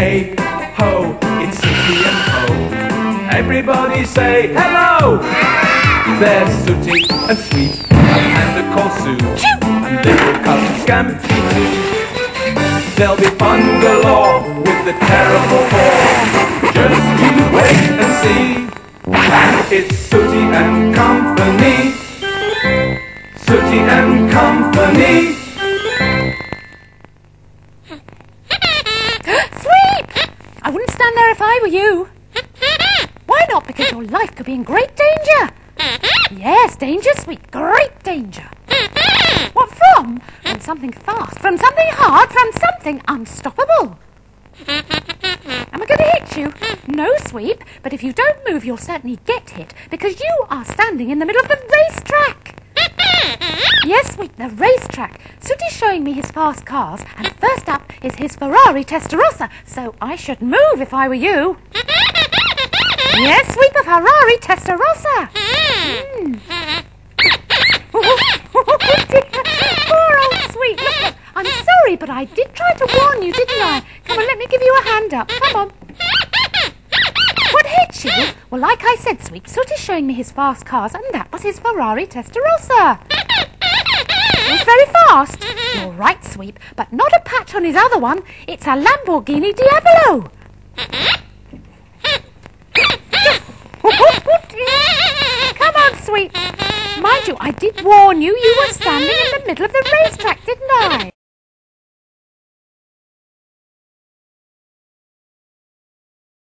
Hey, ho, it's Sooty and Ho. Everybody say hello! There's Sooty and Sweep and the cold Sue and little cousin Scamtee too. There'll be fun galore with the terrible four. Just you wait and see. And it's Sooty and Company. Sooty and Company. I wouldn't stand there if I were you. Why not? Because your life could be in great danger. Yes, danger, Sweep. Great danger. What from? From something fast, from something hard, from something unstoppable. Am I going to hit you? No, Sweep. But if you don't move, you'll certainly get hit because you are standing in the middle of the racetrack. Yes, Sweep, the racetrack. Sooty's showing me his fast cars, and first up is his Ferrari Testarossa, so I should move if I were you. Yes, Sweep, a Ferrari Testarossa. Poor old Sweep. Look, I'm sorry, but I did try to warn you, didn't I? Come on, let me give you a hand up. Come on. What hit you? Well, like I said, Sweep, Sooty's showing me his fast cars, and that was his Ferrari Testarossa. It's very fast. You're right, Sweep, but not a patch on his other one. It's a Lamborghini Diablo. Come on, Sweep. Mind you, I did warn you. You were standing in the middle of the racetrack, didn't I?